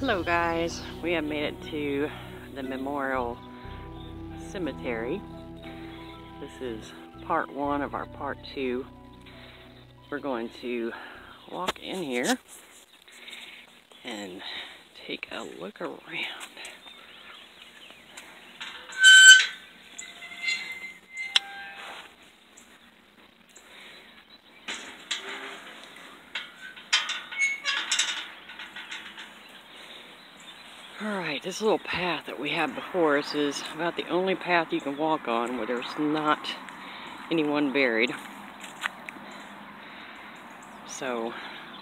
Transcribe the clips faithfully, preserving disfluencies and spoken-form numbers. Hello guys, we have made it to the Memorial Cemetery. This is part one of our part two. We're going to walk in here and take a look around. Alright, this little path that we have before us is about the only path you can walk on where there's not anyone buried. So,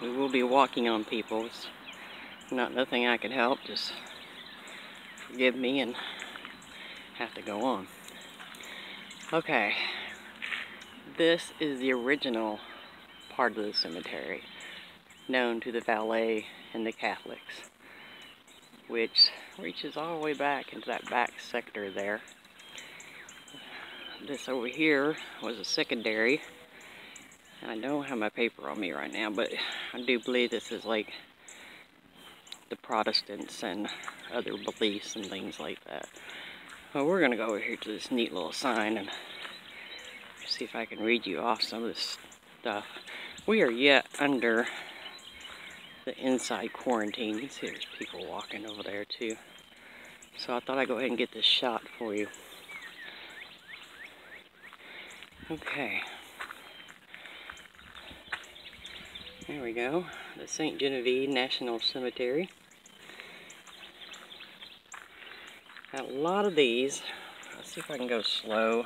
we will be walking on people. It's not nothing I can help, just forgive me and have to go on. Okay, this is the original part of the cemetery, known to the Vallé and the Catholics, which reaches all the way back into that back sector there. This over here was a secondary. And I don't have my paper on me right now, but I do believe this is like the Protestants and other beliefs and things like that. Well, we're gonna go over here to this neat little sign and see if I can read you off some of this stuff. We are yet under the inside quarantine. You can see there's people walking over there too. So I thought I'd go ahead and get this shot for you. Okay. There we go. The Saint Geneviève National Cemetery. A lot of these. Let's see if I can go slow.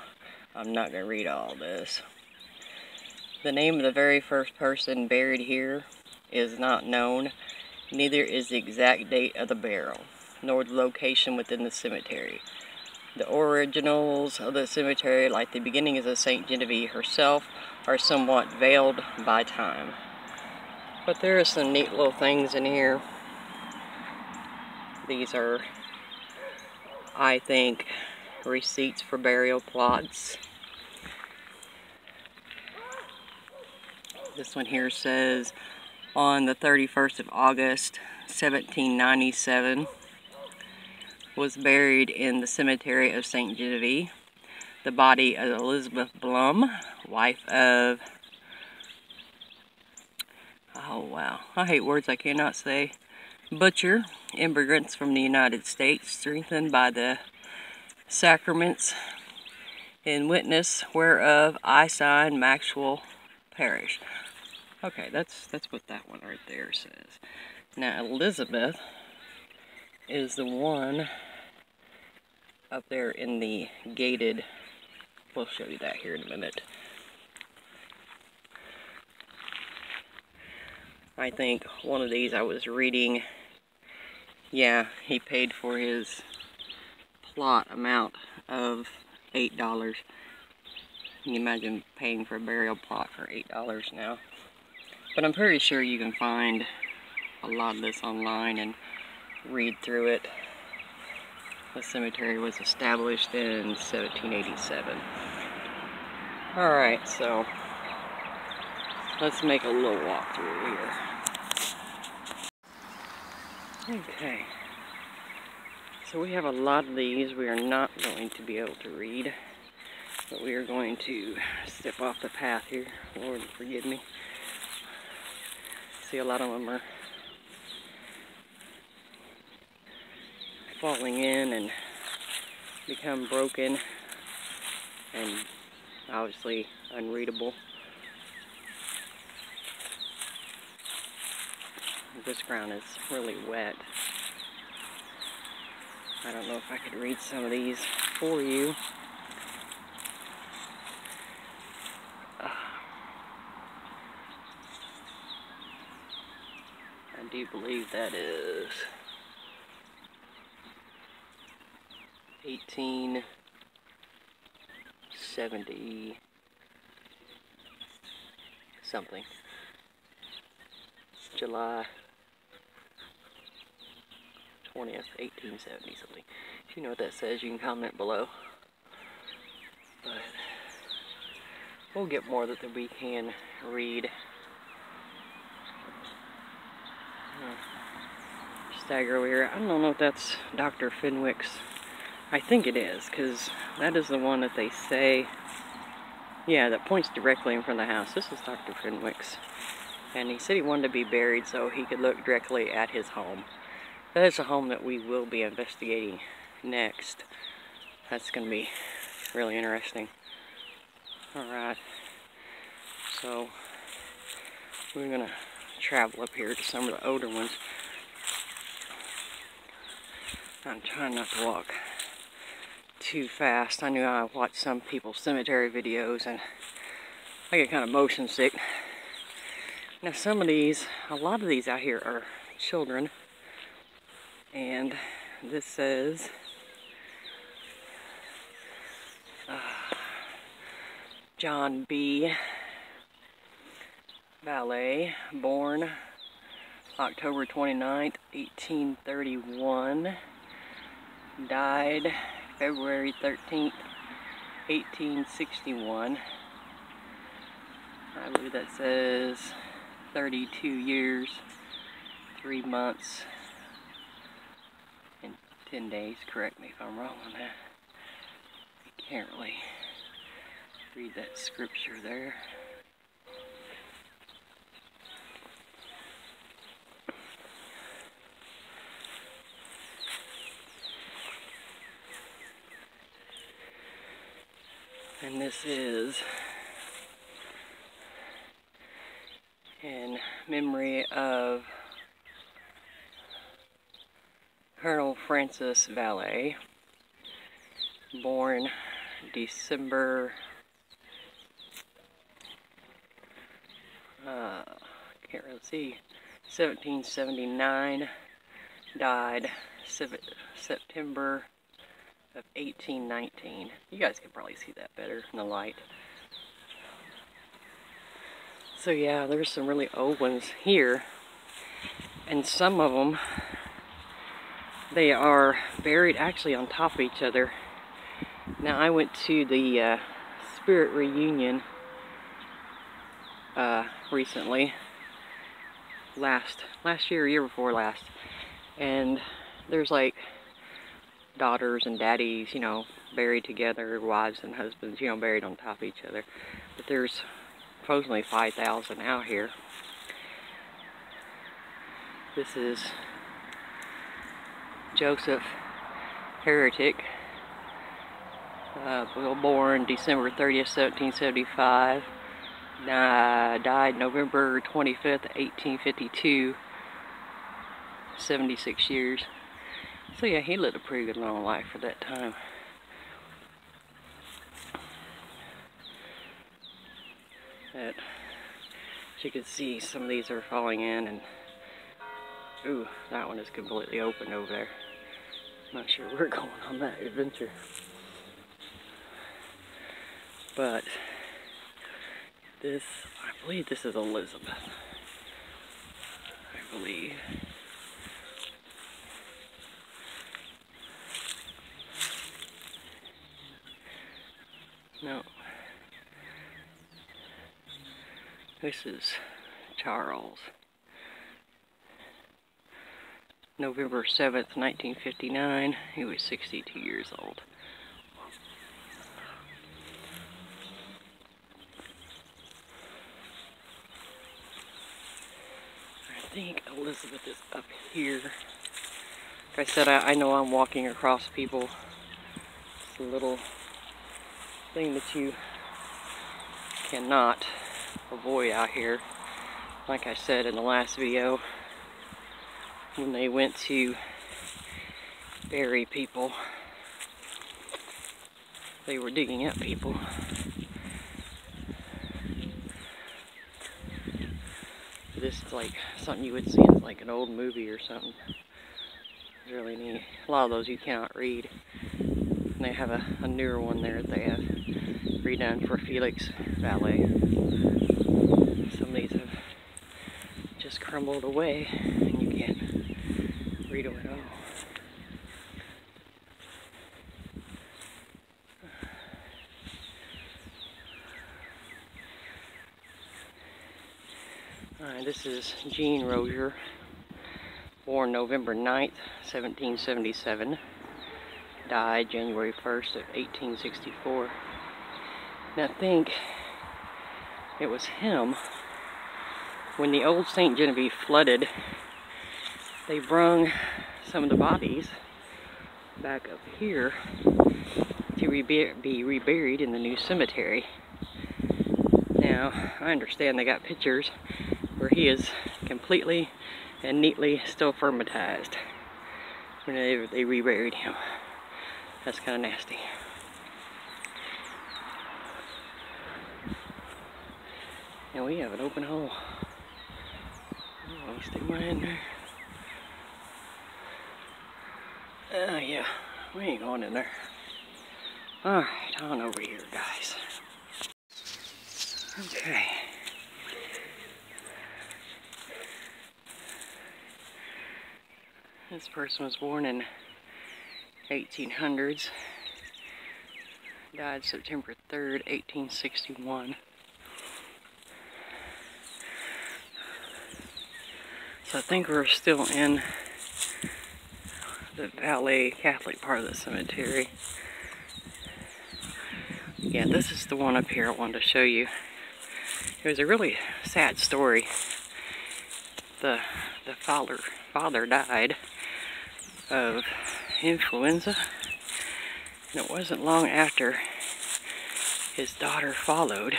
I'm not going to read all this. The name of the very first person buried here is not known, neither is the exact date of the burial, nor the location within the cemetery. The originals of the cemetery, like the beginnings of Saint Genevieve herself, are somewhat veiled by time. But there are some neat little things in here. These are, I think, receipts for burial plots. This one here says, on the thirty-first of August, seventeen ninety-seven, was buried in the cemetery of Saint Genevieve, the body of Elizabeth Blum, wife of, oh wow, I hate words I cannot say, butcher, immigrants from the United States, strengthened by the sacraments, in witness whereof I sign Maxwell Parish. Okay, that's that's what that one right there says. Now, Elizabeth is the one up there in the gated. We'll show you that here in a minute. I think one of these I was reading. Yeah, he paid for his plot amount of eight dollars. Can you imagine paying for a burial plot for eight dollars now? But I'm pretty sure you can find a lot of this online and read through it. The cemetery was established in seventeen eighty-seven. Alright, so let's make a little walk through here. Okay. So we have a lot of these we are not going to be able to read. But we are going to step off the path here. Lord, forgive me. A lot of them are falling in and become broken and obviously unreadable. This ground is really wet. I don't know if I could read some of these for you. I do believe that is eighteen seventy something. July twentieth, eighteen seventy something. If you know what that says, you can comment below. But we'll get more that we can read. tag over here. I don't know if that's Doctor Fenwick's. I think it is, because that is the one that they say, yeah, that points directly in front of the house. This is Doctor Fenwick's. And he said he wanted to be buried so he could look directly at his home. That is a home that we will be investigating next. That's going to be really interesting. Alright. So, we're going to travel up here to some of the older ones. I'm trying not to walk too fast. I knew I watched some people's cemetery videos and I get kind of motion sick. Now some of these, a lot of these out here are children. And this says, uh, John B. Vallé, born October twenty-ninth, eighteen thirty-one, died February thirteenth, eighteen sixty-one. I believe that says thirty-two years, three months. ten days, correct me if I'm wrong on that. I can't really read that scripture there. And this is in memory of Colonel Francis Vallé, born December, uh, can't really see, seventeen seventy-nine, died sev September of eighteen nineteen. You guys can probably see that better in the light. So yeah, there's some really old ones here, and some of them, they are buried actually on top of each other. Now I went to the uh, Spirit Reunion uh, recently, last last year, year before last, and there's like daughters and daddies, you know, buried together, wives and husbands, you know, buried on top of each other. But there's supposedly five thousand out here. This is Joseph Hertich, uh, born December thirtieth, seventeen seventy-five, uh, died November twenty-fifth, eighteen fifty-two, seventy-six years. So yeah, he lived a pretty good long life for that time. But, as you can see, some of these are falling in, and ooh, that one is completely open over there. Not sure we're going on that adventure. But this, I believe this is Elizabeth. I believe. No. This is Charles. November seventh, nineteen fifty-nine. He was sixty-two years old. I think Elizabeth is up here. Like I said, I, I know I'm walking across people. It's a little thing that you cannot avoid out here. Like I said in the last video, when they went to bury people, they were digging up people. This is like something you would see in like an old movie or something. It's really neat. A lot of those you cannot read. And they have a, a newer one there that they have redone for Felix Vallé. Some of these have just crumbled away and you can't read them at all. Alright, this is Jean Rozier, born November ninth, seventeen seventy-seven, died January first of eighteen sixty-four. And I think it was him, when the old Saint Geneviève flooded, they brung some of the bodies back up here to be reburied in the new cemetery. Now, I understand they got pictures where he is completely and neatly still firmatized when they, they reburied him. That's kind of nasty. And we have an open hole. I'll stick my hand there. Oh, uh, yeah, we ain't going in there. Alright, on over here, guys. Okay. This person was born in eighteen hundreds. Died September third, eighteen sixty-one. So I think we're still in the Vallé Catholic part of the cemetery. Yeah, this is the one up here I wanted to show you. It was a really sad story. The the father father died of influenza, and it wasn't long after his daughter followed,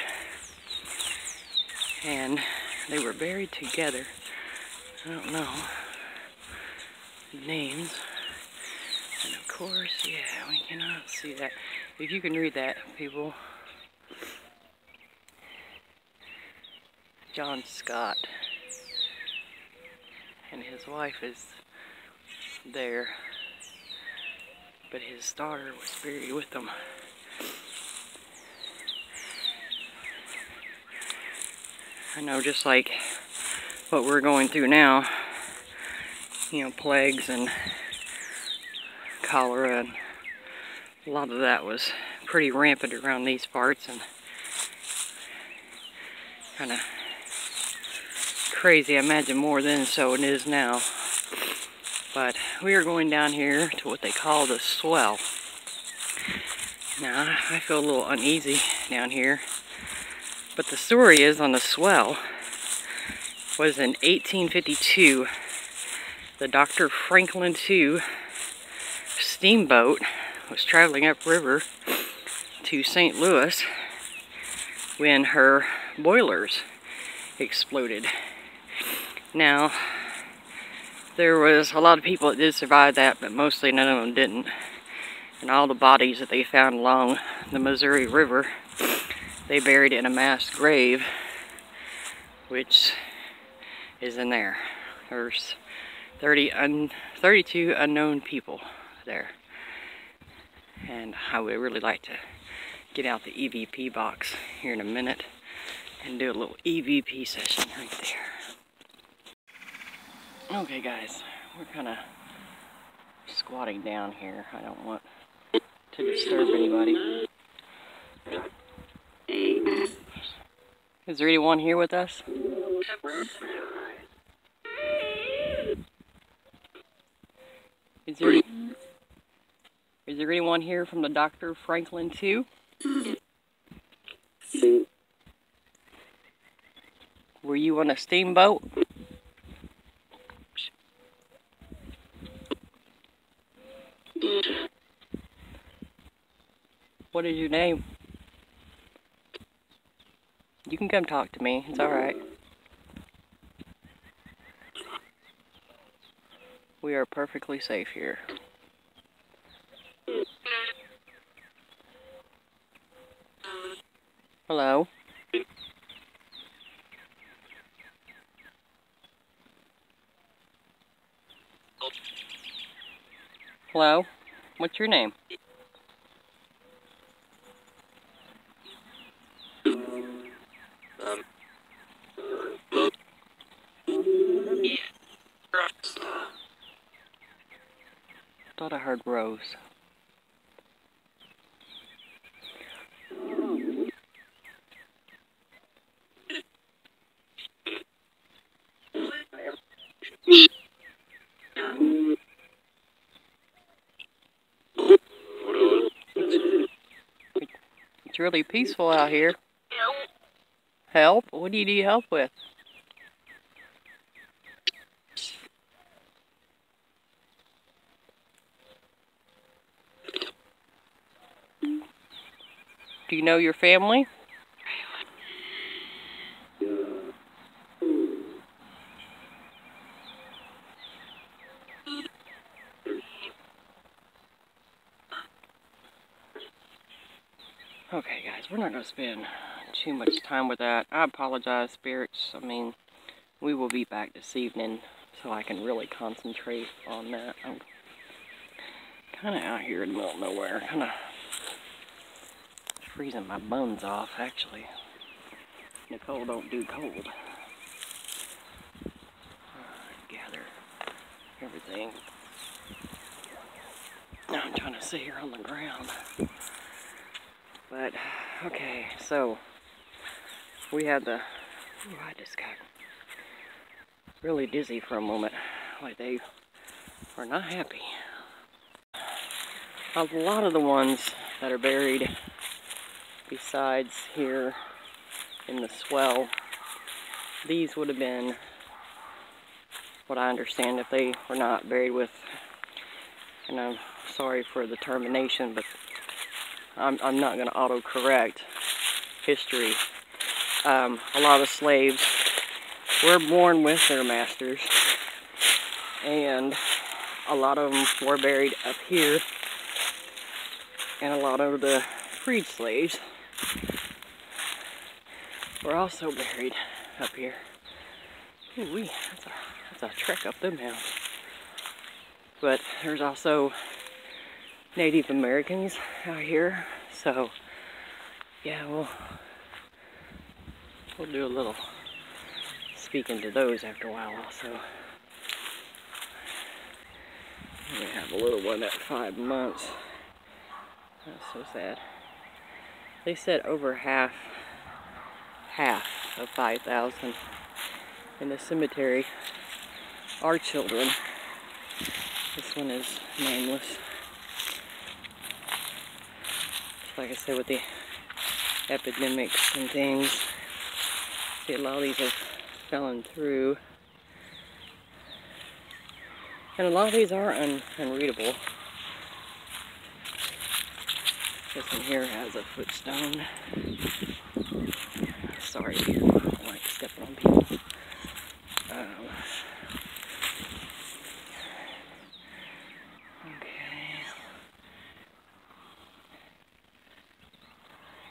and they were buried together. I don't know the names. And of course, yeah, we cannot see that. If you can read that, people. John Scott. And his wife is there. But his daughter was buried with them. I know, just like what we're going through now, you know, plagues and cholera, and a lot of that was pretty rampant around these parts, and kind of crazy, I imagine, more than so it is now. But we are going down here to what they call the swell. Now, I feel a little uneasy down here, but the story is on the swell was in eighteen fifty-two, the Doctor Franklin the Second steamboat was traveling upriver to Saint Louis when her boilers exploded. Now, there was a lot of people that did survive that, but mostly none of them didn't. And all the bodies that they found along the Missouri River, they buried in a mass grave, which is in there. There's thirty un, thirty-two unknown people there. And I would really like to get out the E V P box here in a minute and do a little E V P session right there. Okay, guys, we're kind of squatting down here. I don't want to disturb anybody. Is there anyone here with us? Is there, is there anyone here from the Doctor Franklin the Second? Were you on a steamboat? What is your name? You can come talk to me, it's alright. We are perfectly safe here. Hello? Hello? What's your name? I thought I heard Rose. It's really peaceful out here. Help. Help? What do you need help with? Do you know your family? Okay, guys, we're not going to spend too much time with that. I apologize, spirits. I mean, we will be back this evening so I can really concentrate on that. I'm kind of out here in the middle of nowhere. Kind of freezing my buns off, actually. Nicole don't do cold. Gather everything. Now I'm trying to sit here on the ground. But, okay, so we had the, ooh, I just got really dizzy for a moment. Like they are not happy. A lot of the ones that are buried besides here in the swell, these would have been what I understand if they were not buried with, and I'm sorry for the termination, but I'm, I'm not going to auto-correct history. Um, a lot of slaves were born with their masters, and a lot of them were buried up here, and a lot of the freed slaves were also buried up here. Ooh-wee, that's a, that's a trek up them now. But there's also Native Americans out here, so yeah, we'll we'll do a little speaking to those after a while. Also, we have a little one at five months. That's so sad. They said over half half of five thousand in the cemetery are children. This one is nameless. Like I said, with the epidemics and things, see a lot of these have fallen through. And a lot of these are un unreadable. This one here has a footstone. Sorry, I don't like stepping on people. Um,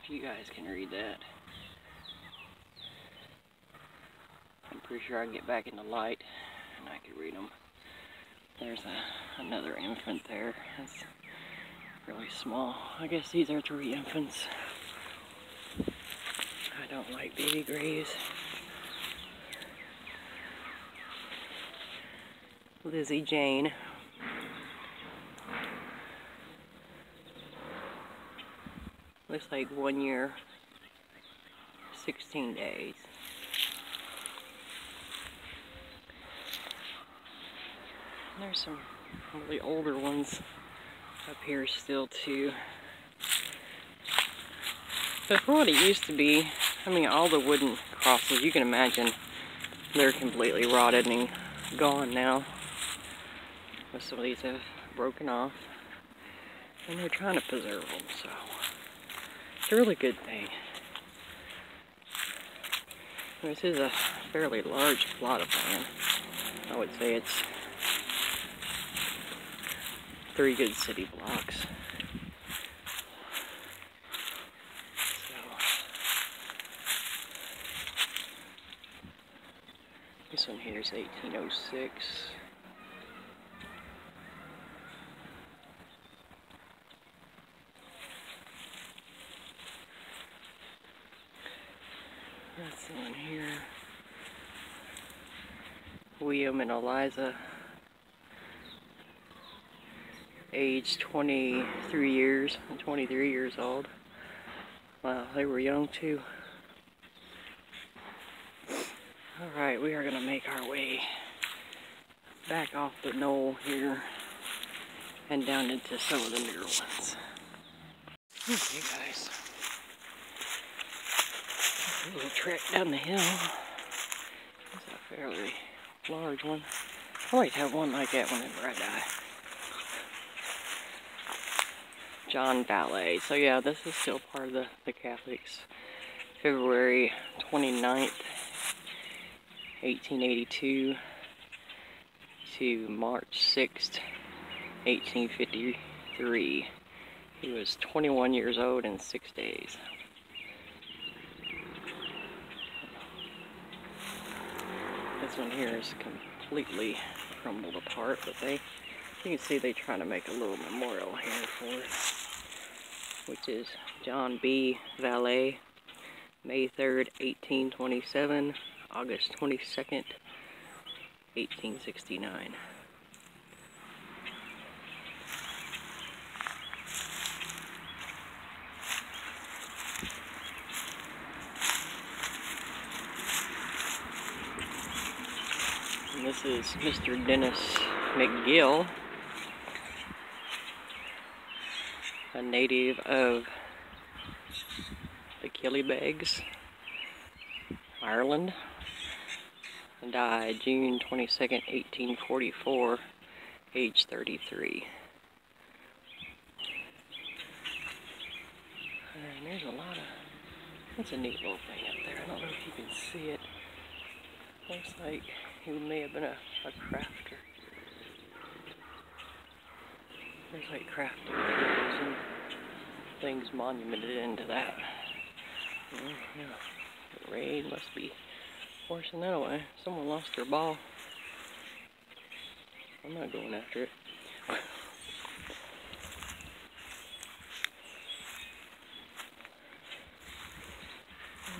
You guys can read that. I'm pretty sure I can get back in the light and I can read them. There's a, another infant there. That's really small. I guess these are three infants. I don't like baby graves. Lizzie Jane. Looks like one year, sixteen days. And there's some really older ones up here still too. But for what it used to be, I mean, all the wooden crosses, you can imagine, they're completely rotted and gone now. But some of these have broken off, and they're trying to preserve them, so. It's a really good thing. This is a fairly large plot of land. I would say it's three good city blocks. So, this one here is eighteen oh six. That's the one here. William and Eliza. Age twenty-three years. twenty-three years old. Wow, they were young too. Alright, we are going to make our way back off the knoll here and down into some of the newer ones. Okay, guys. A little track down the hill. That's a fairly large one. I always have one like that whenever I die. John Vallé. So yeah, this is still part of the, the Catholics. February twenty-ninth, eighteen eighty-two to March sixth, eighteen fifty-three. He was twenty-one years old and six days. This one here is completely crumbled apart, but they, you can see they're trying to make a little memorial here for it, which is John B. Vallé, May third, eighteen twenty-seven, August twenty-second, eighteen sixty-nine. And this is Mister Dennis McGill, a native of the Killebegs, Ireland, and died June twenty-second, eighteen forty-four, age thirty-three. And there's a lot of, that's a neat little thing up there. I don't know if you can see it. Looks like he may have been a, a crafter. There's like crafting and things monumented into that. Yeah, the rain must be forcing that away. Someone lost their ball. I'm not going after it.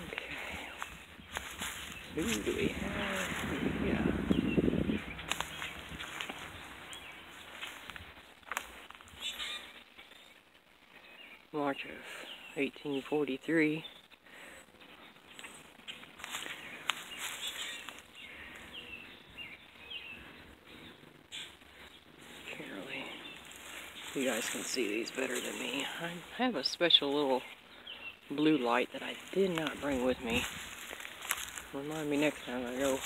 Okay. Who do we have? Yeah. March of eighteen forty-three. You guys can see these better than me. I have a special little blue light that I did not bring with me. Remind me next time I go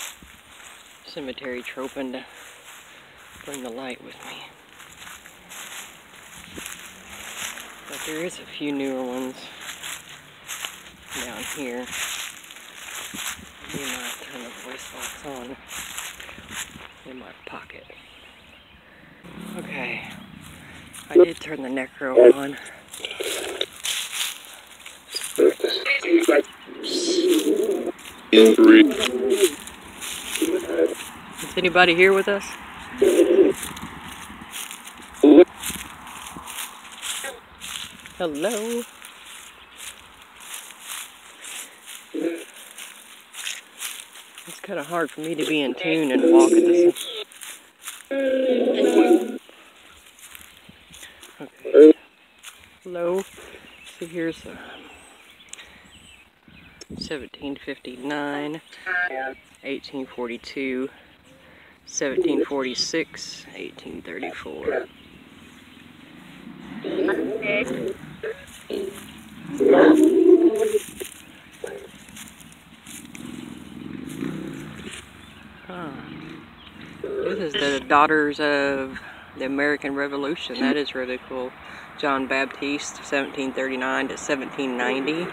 cemetery troping to bring the light with me. But there is a few newer ones down here. You might turn the voice box on in my pocket. Okay. I did turn the necro on. Is anybody here with us? Hello? It's kind of hard for me to be in tune and walk at the same time. Okay. Hello. So here's a seventeen fifty-nine, eighteen forty-two, seventeen forty-six, eighteen thirty-four. Huh. This is the Daughters of the American Revolution. That is really cool. John Baptiste, seventeen thirty-nine to seventeen ninety,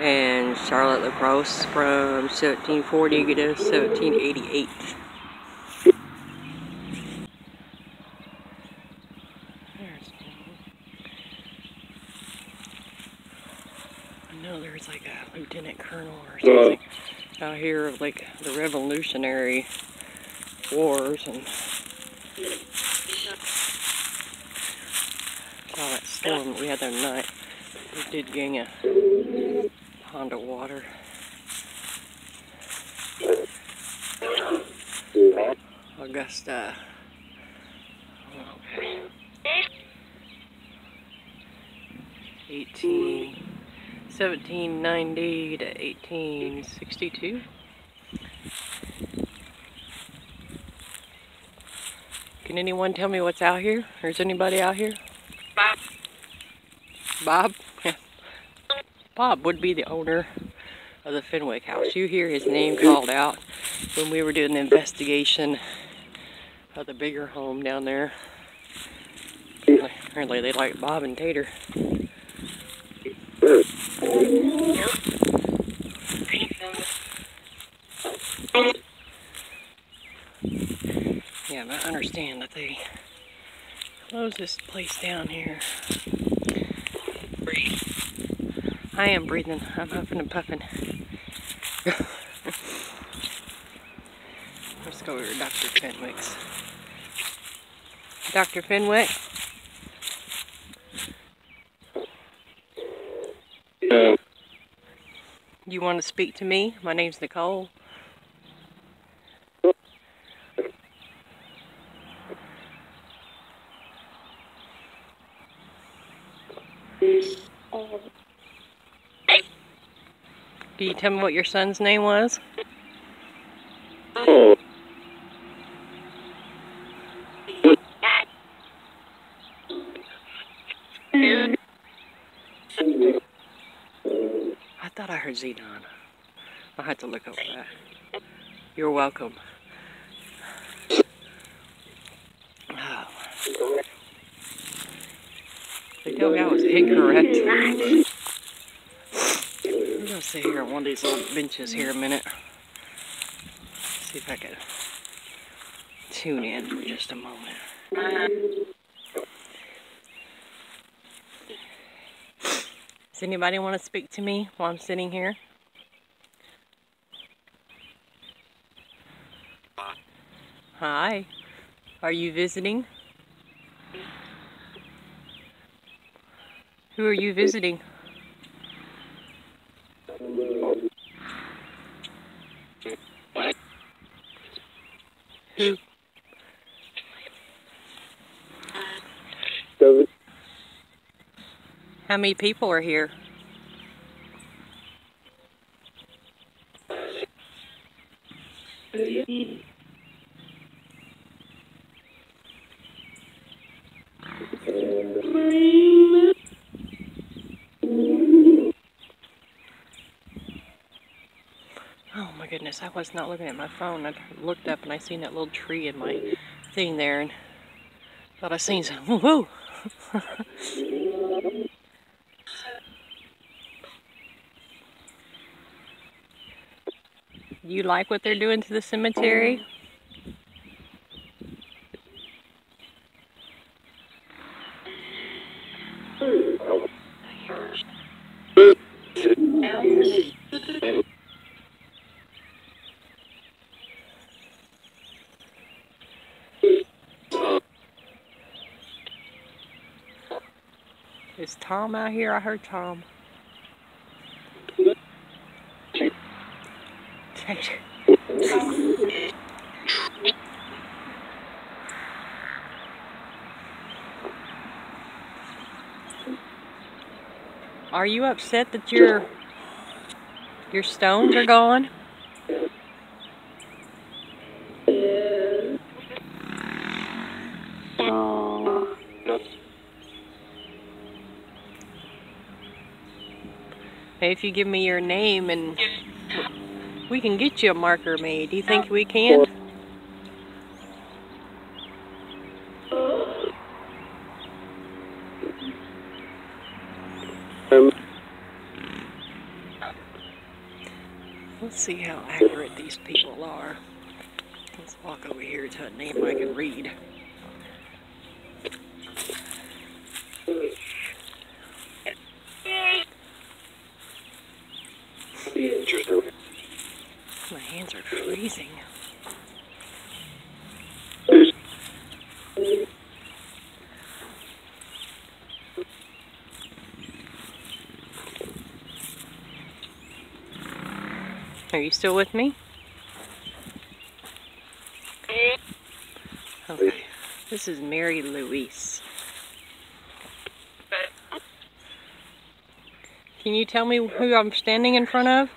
and Charlotte LaCrosse from seventeen forty to seventeen eighty-eight. There's one. I know there's like a lieutenant colonel or something uh. out here of like the Revolutionary Wars and all that storm that we had that night. We did gain a pond of water. Augusta. Okay. seventeen ninety to eighteen sixty-two. Can anyone tell me what's out here? Or is anybody out here? Bob. Bob? Yeah. Bob would be the owner of the Fenwick house. You hear his name called out when we were doing the investigation of the bigger home down there. Apparently they like Bob and Tater. Yeah, but I understand that they closed this place down here. Breathe. I am breathing. I'm huffing and puffing. Let's go over to Doctor Fenwick's. Doctor Fenwick? Uh, you want to speak to me? My name's Nicole. Can you tell me what your son's name was? Oh. I thought I heard Zedon. I'll have to look over that. You're welcome. Oh. They told me I was incorrect. I'm gonna sit here on one of these little benches here a minute. See if I can tune in for just a moment. Does anybody want to speak to me while I'm sitting here? Hi. Are you visiting? Who are you visiting? Who? How many people are here? I was not looking at my phone. I looked up and I seen that little tree in my thing there and thought I seen something. Woo-hoo! You like what they're doing to the cemetery? Is Tom out here? I heard Tom. Tater. Are you upset that your your stones are gone? If you give me your name and we can get you a marker made. Do you think we can? Let's see how accurate these people are. Let's walk over here to a name I can read. Are you still with me? Okay. This is Mary Louise. Can you tell me who I'm standing in front of?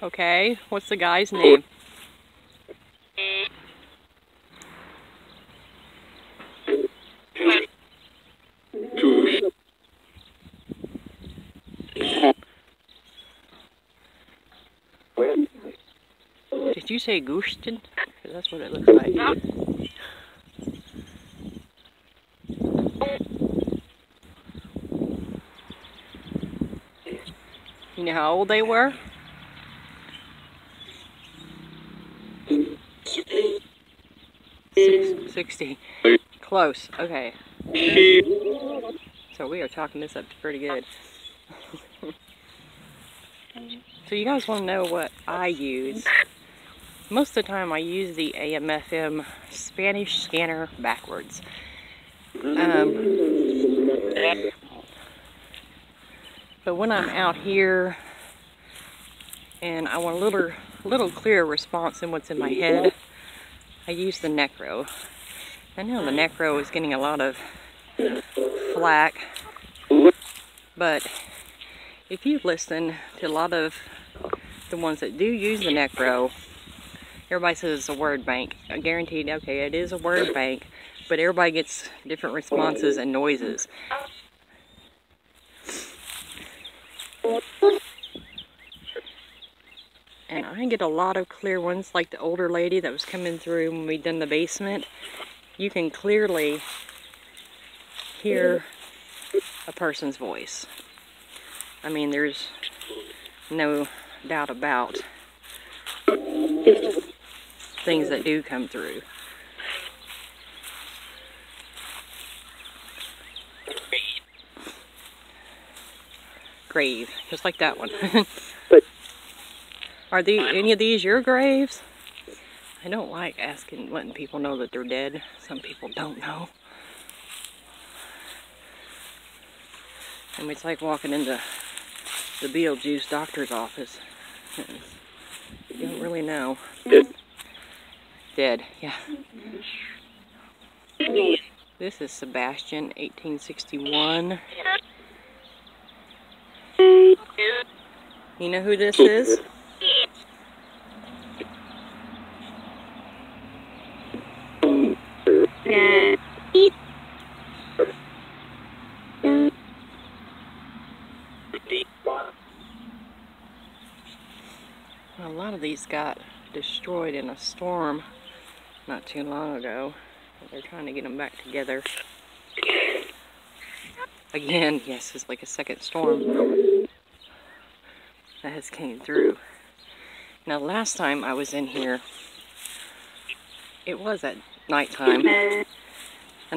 Okay, what's the guy's name? Did you say Guston? Because that's what it looks like. You know how old they were? sixty. Close. Okay. So we are talking this up pretty good. So you guys want to know what I use. Most of the time I use the A M F M Spanish scanner backwards. Um, but when I'm out here and I want a little, little clearer response than what's in my head, I use the Necro. I know the Necro is getting a lot of flack, but if you listen to a lot of the ones that do use the Necro, everybody says it's a word bank. I guaranteed, okay, it is a word bank, but everybody gets different responses and noises. And I get a lot of clear ones, like the older lady that was coming through when we done the basement. You can clearly hear a person's voice. I mean, there's no doubt about things that do come through. Grave, just like that one. Are these, any of these your graves? I don't like asking, letting people know that they're dead. Some people don't know. And it's like walking into the Beetlejuice doctor's office. You don't really know. Dead. Dead, yeah. This is Sebastian, eighteen sixty-one. You know who this is? A lot of these got destroyed in a storm not too long ago. They're trying to get them back together. Again, yes, it's like a second storm that has came through. Now, last time I was in here, it was at nighttime. And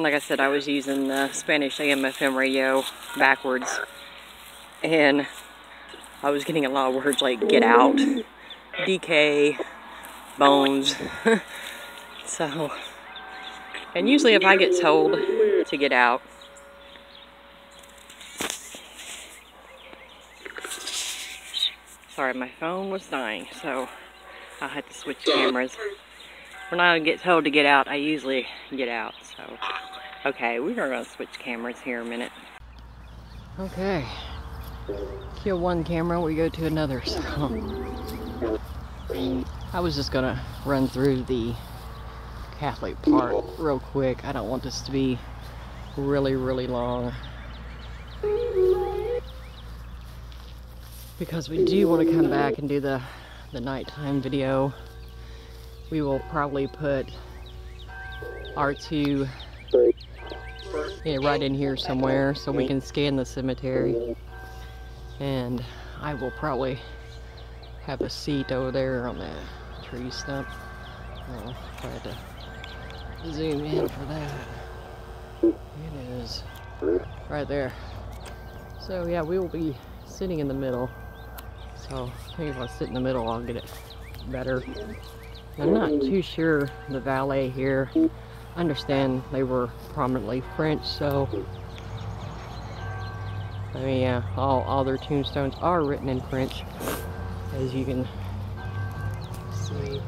like I said, I was using the Spanish A M F M radio backwards. And I was getting a lot of words like get out, decay, bones. So, and usually if I get told to get out, sorry, my phone was dying, so I had to switch cameras. When I get told to get out, I usually get out. So, okay, we are going to switch cameras here in a minute. Okay, kill one camera, we go to another. So, I was just going to run through the Catholic part real quick. I don't want this to be really, really long, because we do want to come back and do the, the nighttime video. We will probably put our two yeah, right in here somewhere so we can scan the cemetery. And I will probably have a seat over there on that tree stump. I'll try to zoom in for that. It is right there. So yeah, we will be sitting in the middle. So I think if I sit in the middle, I'll get it better. I'm not too sure the valet here. I understand they were prominently French, so I mean, uh, all, all their tombstones are written in French, as you can see.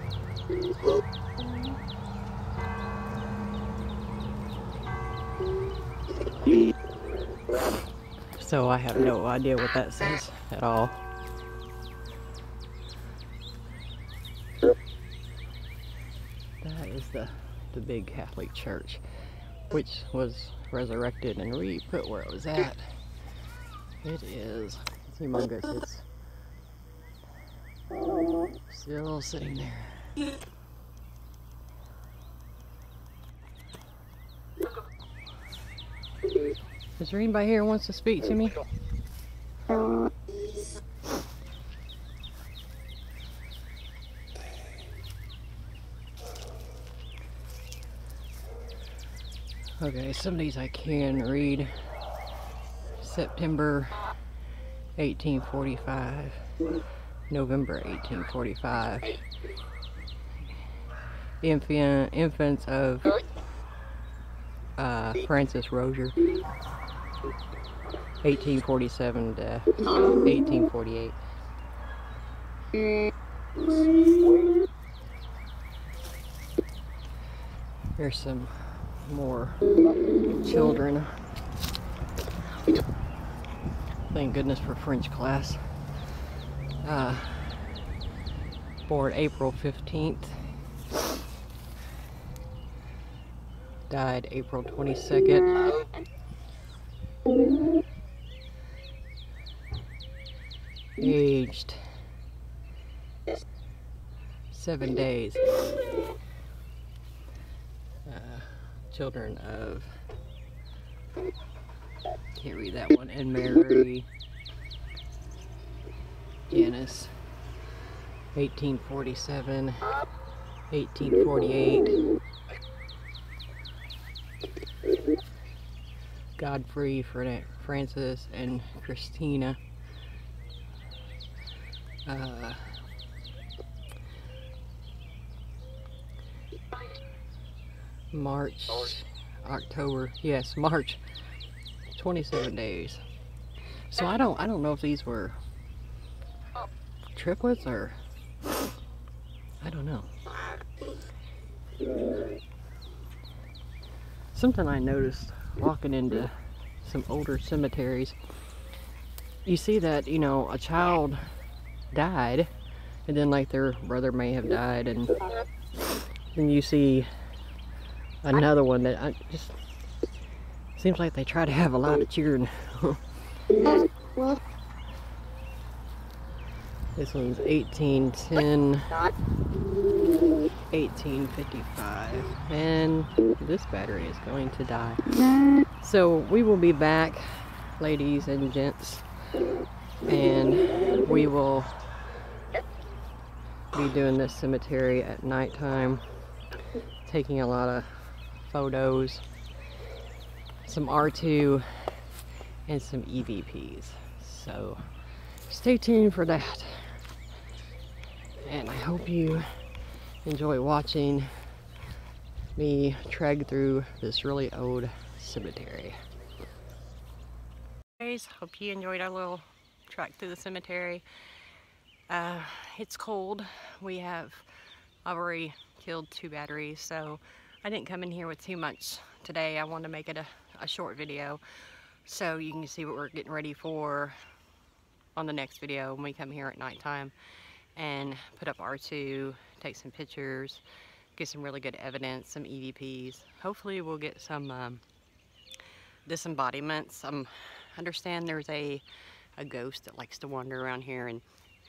So I have no idea what that says at all. That is the, the big Catholic church, which was resurrected and re-put where it was at. It is, it's humongous. It's Still sitting there. Is there anybody here who wants to speak to me? Okay, some of these I can read. September eighteen forty-five. November eighteen forty-five. Infant, infants of uh, Francis Rozier. eighteen forty-seven to eighteen forty-eight. Here's some more children. Thank goodness for French class. Uh, born April fifteenth. Died April twenty-second. Aged seven days. Uh, children of, can't read that one, and Mary, Janice, eighteen forty-seven, eighteen forty-eight, Godfrey, Francis, and Christina. Uh, March, October, yes, March, twenty-seven days. So I don't, I don't know if these were triplets or, I don't know. Something I noticed walking into some older cemeteries, you see that, you know, a child died, and then like their brother may have died, and then you see another one that I just, seems like they try to have a lot of children. This one's eighteen ten, eighteen fifty-five, and this battery is going to die. So we will be back, ladies and gents, and we will be doing this cemetery at nighttime, taking a lot of photos, some R two, and some E V Ps. So stay tuned for that, and I hope you enjoy watching me trek through this really old cemetery. Guys, hope you enjoyed our little trek through the cemetery. Uh, it's cold. We have I've already killed two batteries, so I didn't come in here with too much today. I wanted to make it a, a short video so you can see what we're getting ready for on the next video when we come here at nighttime and put up R two, take some pictures, get some really good evidence, some E V Ps. Hopefully we'll get some um, disembodiments. Um, I understand there's a, a ghost that likes to wander around here and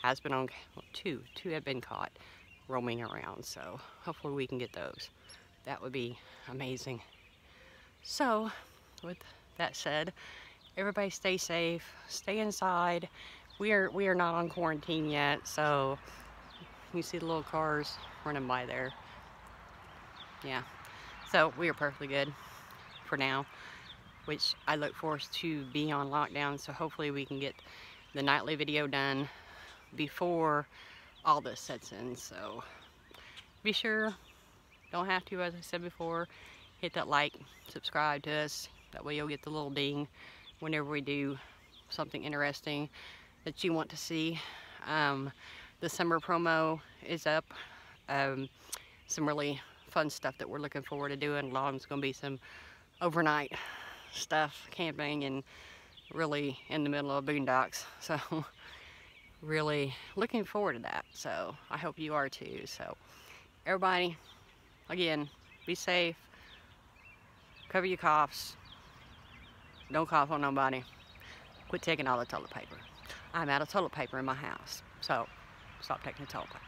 has been on, well, two, two have been caught roaming around, so hopefully we can get those. That would be amazing. So, with that said, everybody stay safe, stay inside. We are we are not on quarantine yet, so you see the little cars running by there. Yeah, so we are perfectly good for now, which I look forward to be on lockdown, so hopefully we can get the nightly video done before all this sets in. So be sure, don't have to, as I said before, hit that like, subscribe to us, that way you'll get the little ding whenever we do something interesting that you want to see. Um, the summer promo is up, um, some really fun stuff that we're looking forward to doing. A lot of them's going to be some overnight stuff, camping, and really in the middle of boondocks, so really looking forward to that. So I hope you are too. So everybody, again, be safe, cover your coughs, don't cough on nobody, quit taking all the toilet paper. I'm out of toilet paper in my house, so Stop taking the telephone.